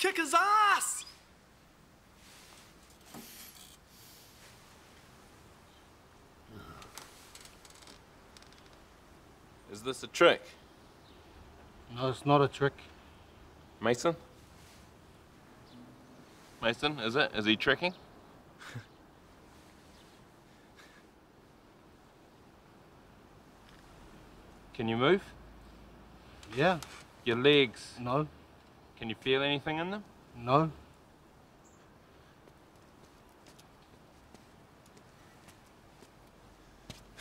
Kick his ass! Is this a trick? No, it's not a trick. Mason? Mason, is it? Is he tricking? Can you move? Yeah. Your legs? No. Can you feel anything in them? No.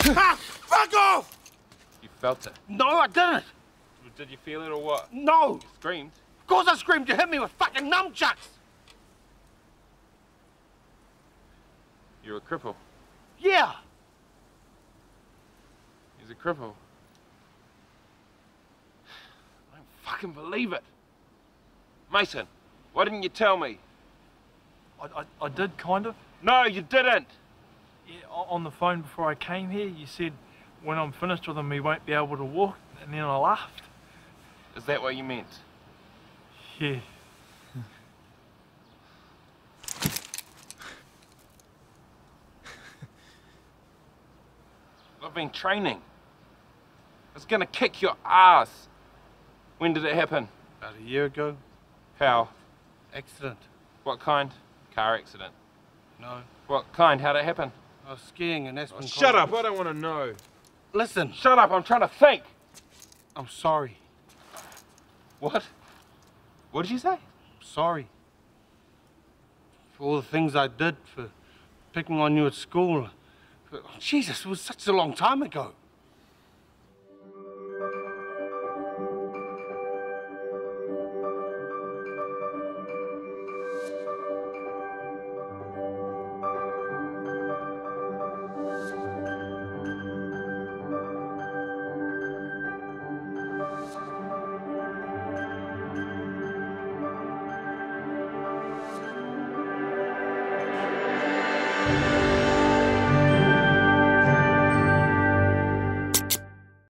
Ha! Fuck off! You felt it? No, I didn't! Did you feel it or what? No! You screamed? Of course I screamed! You hit me with fucking nunchucks! You're a cripple? Yeah! He's a cripple. I don't fucking believe it! Mason, why didn't you tell me? I did, kind of. No, you didn't! Yeah, on the phone before I came here, you said when I'm finished with him, he won't be able to walk, and then I laughed. Is that what you meant? Yeah. I've been training. It's gonna kick your ass. When did it happen? About a year ago. How? Accident. What kind? Car accident. No. What kind? How'd it happen? I was skiing in Aspen. Oh, shut up! I don't want to know. Listen. Shut up! I'm trying to think. I'm sorry. What? What did you say? I'm sorry. For all the things I did, for picking on you at school. Jesus, it was such a long time ago.